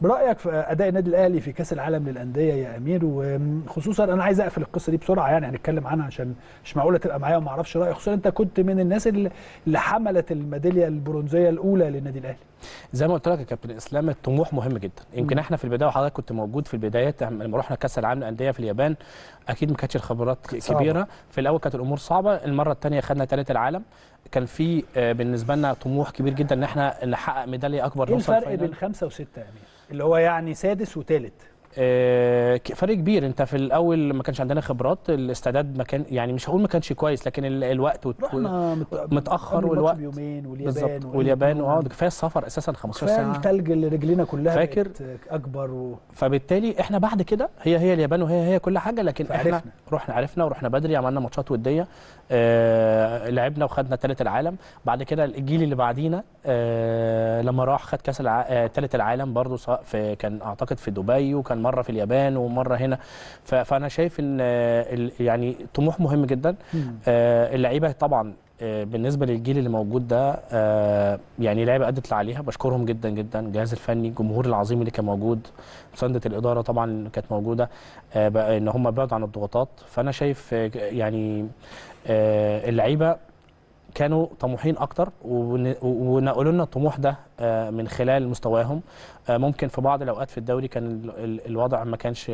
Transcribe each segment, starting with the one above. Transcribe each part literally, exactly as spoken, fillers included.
برأيك في أداء النادي الأهلي في كأس العالم للأندية يا أمير؟ وخصوصا أنا عايز أقفل القصة دي بسرعة، يعني هنتكلم عنها عشان مش معقولة تبقى معايا وما أعرفش رأيي، خصوصا أنت كنت من الناس اللي حملت الميدالية البرونزية الأولى للنادي الأهلي. زي ما قلت لك يا كابتن اسلام، الطموح مهم جدا. يمكن احنا في البدايه وحضرتك كنت موجود في البدايات لما رحنا كاس العالم للانديه في اليابان، اكيد ما كانتش الخبرات كبيره، في الاول كانت الامور صعبه. المره الثانيه خدنا ثالث العالم، كان في بالنسبه لنا طموح كبير جدا ان احنا نحقق ميداليه اكبر. ايه الفرق بين خمسه وسته يا امير اللي هو يعني سادس وثالث؟ فرق كبير. انت في الاول ما كانش عندنا خبرات، الاستعداد ما كان، يعني مش هقول ما كانش كويس، لكن الوقت متاخر، والوقت بالظبط واليابان اه كفايه السفر اساسا خمستاشر ساعه، الثلج اللي رجلينا كلها فاكر اكبر و... فبالتالي احنا بعد كده هي هي اليابان وهي هي كل حاجه، لكن فعرفنا. احنا رحنا عرفنا ورحنا بدري، عملنا ماتشات وديه، آه لعبنا وخدنا ثالث العالم. بعد كده الجيل اللي بعدينا آه لما راح خد كاس ثالث العالم برضه، سواء في كان اعتقد في دبي، وكان مره في اليابان ومره هنا. فانا شايف ان يعني طموح مهم جدا. اللعيبه طبعا بالنسبه للجيل اللي موجود ده يعني لعيبه ادت اللي عليها، بشكرهم جدا جدا، الجهاز الفني، الجمهور العظيم اللي كان موجود، مسانده الاداره طبعا كانت موجوده، ان هم بعدوا عن الضغوطات. فانا شايف يعني اللعيبه كانوا طموحين اكتر، ونقلوا لنا الطموح ده من خلال مستواهم. ممكن في بعض الاوقات في الدوري كان الوضع ما كانش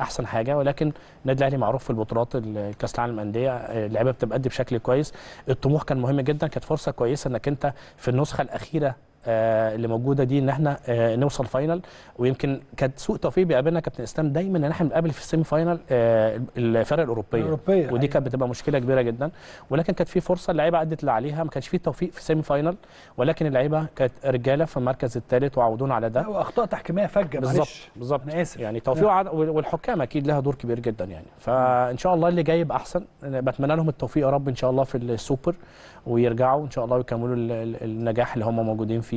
احسن حاجه، ولكن النادي الاهلي معروف في البطولات كاس العالم للانديه، اللعيبه بتبقى بشكل كويس. الطموح كان مهم جدا، كانت فرصه كويسه انك انت في النسخه الاخيره اللي موجوده دي ان احنا نوصل فاينل. ويمكن كانت سوء توفيق بيقابلنا كابتن اسلام دايما ان احنا بنقابل في السيمي فاينل الفرق الاوروبيه، الأوروبية. ودي كانت بتبقى مشكله كبيره جدا، ولكن كانت في فرصه، اللعيبه ادت اللي عليها، ما كانش في توفيق في السيمي فاينل، ولكن اللعيبه كانت رجاله في المركز الثالث وعودونا على ده. واخطاء تحكيميه فجه، معلش بالظبط يعني توفيق، والحكام اكيد لها دور كبير جدا يعني. فان شاء الله اللي جاي يبقى احسن، بتمنى لهم التوفيق يا رب ان شاء الله في السوبر، ويرجعوا ان شاء الله ويكملوا النجاح اللي هم موجودين فيه.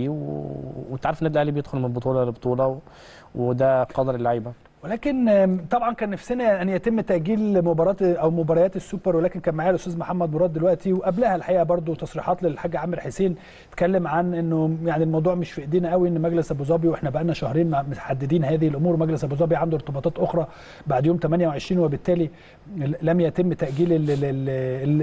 وانت عارف النادي الاهلي بيدخل من بطوله لبطوله و... وده قدر اللعيبه. ولكن طبعا كان نفسنا ان يتم تاجيل مباراه او مباريات السوبر، ولكن كان معايا الاستاذ محمد مراد دلوقتي، وقبلها الحقيقه برضو تصريحات للحاج عامر حسين اتكلم عن انه يعني الموضوع مش في ايدينا قوي، ان مجلس ابو ظبي واحنا بقى لنا شهرين محددين هذه الامور، ومجلس ابو ظبي عنده ارتباطات اخرى بعد يوم ثمانية وعشرين، وبالتالي لم يتم تاجيل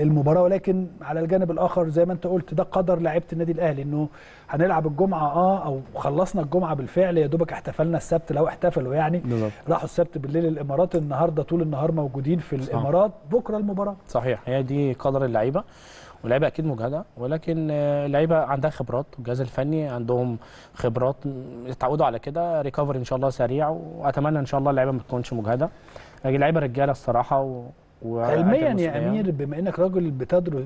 المباراه. ولكن على الجانب الاخر زي ما انت قلت، ده قدر لعيبه النادي الاهلي، انه هنلعب الجمعه اه او خلصنا الجمعه بالفعل، يا دوبك احتفلنا السبت لو احتفلوا يعني بالضبط. راحوا السبت بالليل الامارات، النهارده طول النهار موجودين في الامارات، بكره المباراه. صحيح، هي دي قدر اللعيبه، واللعيبه اكيد مجهده، ولكن اللعيبه عندها خبرات، والجهاز الفني عندهم خبرات، اتعودوا على كده، ريكفري ان شاء الله سريع، واتمنى ان شاء الله اللعيبه ما تكونش مجهده. اللعيبه رجاله الصراحه و... علميا يا امير، بما انك راجل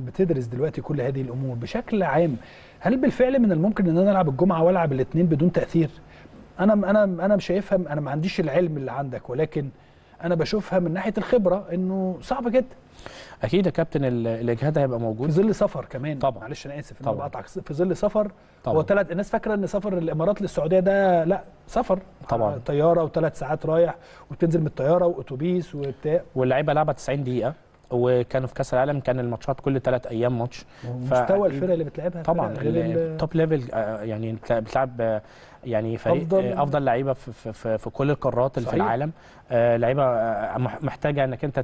بتدرس دلوقتي كل هذه الامور بشكل عام، هل بالفعل من الممكن ان انا العب الجمعه والعب الاثنين بدون تاثير؟ انا انا انا مش شايفها، انا ما عنديش العلم اللي عندك، ولكن انا بشوفها من ناحيه الخبره انه صعب جدا. اكيد يا كابتن الاجهاد هيبقى موجود، في ظل سفر كمان طبعا، معلش انا اسف ان انا بقطعك، في ظل سفر وثلاث، الناس فاكره ان سفر الامارات للسعوديه ده لا سفر طبعا، طياره وثلاث ساعات رايح، وبتنزل من الطياره واتوبيس وبتاع، واللعيبه لعبه تسعين دقيقه، وكانوا في كاس العالم كان الماتشات كل ثلاث ايام ماتش. مستوى الفرق اللي بتلعبها طبعا التوب ليفل، يعني بتلعب يعني فريق افضل, أفضل لعيبه في, في, في كل القارات اللي في العالم. آه لعيبه محتاجه انك انت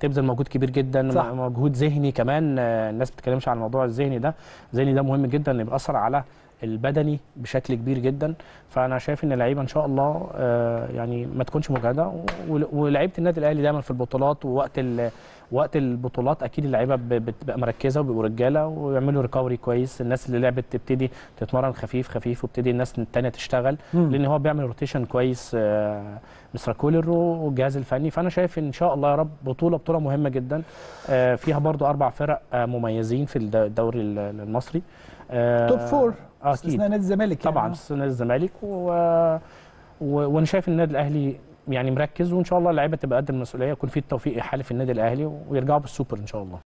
تبذل مجهود كبير جدا، صح. مجهود ذهني كمان، آه الناس ما بتتكلمش عن الموضوع الذهني ده، الذهني ده مهم جدا، انه بيأثر على البدني بشكل كبير جدا. فانا شايف ان اللعيبه ان شاء الله آه يعني ما تكونش مجهده، ولعيبه النادي الاهلي دايما في البطولات ووقت وقت البطولات اكيد اللعيبه بتبقى مركزه وبيبقوا رجاله ويعملوا ريكفري كويس. الناس اللي لعبت تبتدي تتمرن خفيف خفيف، وبتدي الناس الثانيه تشتغل، مم. لان هو بيعمل روتيشن كويس آه مستر كولر والجهاز الفني. فانا شايف ان شاء الله يا رب بطوله بطوله مهمه جدا، آه فيها برضو اربع فرق آه مميزين في الدوري المصري، آه توب فور استثناء نادي الزمالك طبعا، استثناء نادي الزمالك. وانا شايف النادي الاهلي يعني مركز، وان شاء الله اللعيبه تبقى قد المسؤوليه، ويكون في التوفيق يا حالف النادي الاهلي، ويرجعوا بالسوبر ان شاء الله.